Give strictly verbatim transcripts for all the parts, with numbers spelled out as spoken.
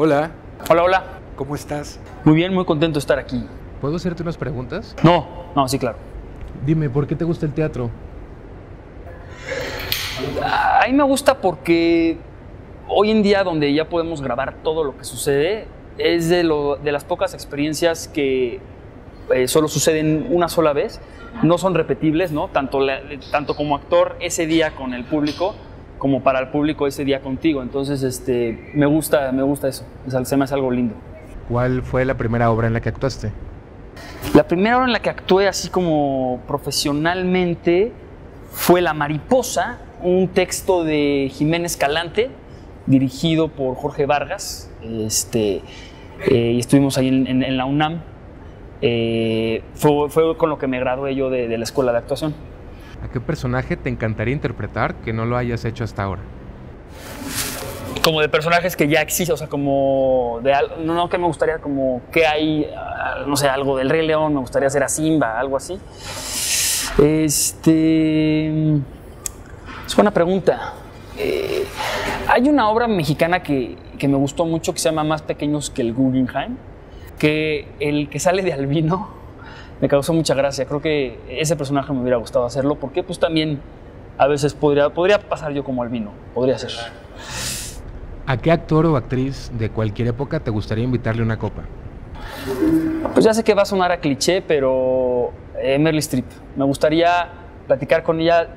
Hola. Hola, hola. ¿Cómo estás? Muy bien, muy contento de estar aquí. ¿Puedo hacerte unas preguntas? No, no, sí, claro. Dime, ¿por qué te gusta el teatro? A mí me gusta porque hoy en día, donde ya podemos grabar todo lo que sucede, es de, lo, de las pocas experiencias que eh, solo suceden una sola vez. No son repetibles, ¿no? Tanto, la, tanto como actor ese día con el público, como para el público ese día contigo. Entonces, este, me gusta, me gusta eso. Se me hace algo lindo. ¿Cuál fue la primera obra en la que actuaste? La primera obra en la que actué así como profesionalmente fue La Mariposa, un texto de Jiménez Calante, dirigido por Jorge Vargas. Este, eh, estuvimos ahí en, en, en la UNAM. Eh, fue, fue con lo que me gradué yo de, de la Escuela de Actuación. ¿A qué personaje te encantaría interpretar que no lo hayas hecho hasta ahora? Como de personajes que ya existen, o sea, como de algo, no, no, que me gustaría, como que hay, no sé, algo del Rey León, me gustaría hacer a Simba, algo así. Este... Es buena pregunta. Eh, hay una obra mexicana que, que me gustó mucho que se llama Más pequeños que el Guggenheim, que el que sale de Albino me causó mucha gracia. Creo que ese personaje me hubiera gustado hacerlo, porque pues también a veces podría, podría pasar yo como Albino, podría ser. ¿A qué actor o actriz de cualquier época te gustaría invitarle una copa? Pues ya sé que va a sonar a cliché, pero eh, Meryl Streep. Me gustaría platicar con ella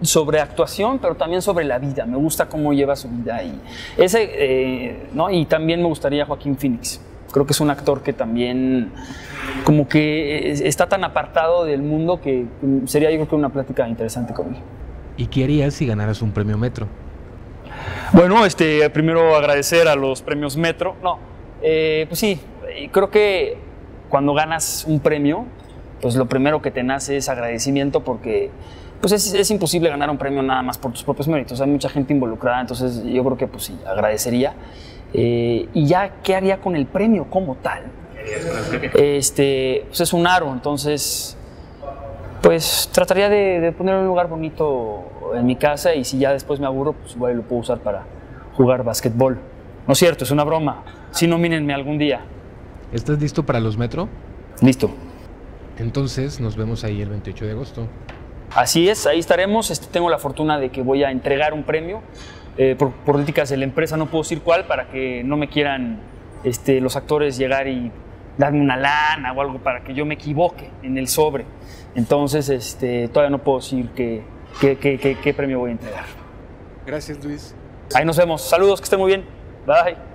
sobre actuación, pero también sobre la vida. Me gusta cómo lleva su vida. Y, ese, eh, ¿no? y también me gustaría Joaquín Phoenix. Creo que es un actor que también como que está tan apartado del mundo que sería, yo creo, que una plática interesante con él. ¿Y qué harías si ganaras un premio Metro? Bueno, este, primero agradecer a los premios Metro. No, eh, pues sí, creo que cuando ganas un premio, pues lo primero que te nace es agradecimiento, porque pues es, es imposible ganar un premio nada más por tus propios méritos. Hay mucha gente involucrada, entonces yo creo que pues sí, agradecería. Eh, y ya, ¿qué haría con el premio como tal? Este, pues es un aro, entonces pues trataría de, de poner un lugar bonito en mi casa, y si ya después me aburro, pues igual lo puedo usar para jugar básquetbol. No es cierto, es una broma. Si no, mírenme algún día. ¿Estás listo para los Metro? Listo. Entonces nos vemos ahí el veintiocho de agosto. Así es, ahí estaremos. Este, tengo la fortuna de que voy a entregar un premio. Eh, por políticas de la empresa no puedo decir cuál, para que no me quieran este, los actores llegar y darme una lana o algo para que yo me equivoque en el sobre. Entonces este, todavía no puedo decir qué, qué, qué, qué, qué premio voy a entregar. Gracias, Luis. Ahí nos vemos. Saludos, que estén muy bien. Bye.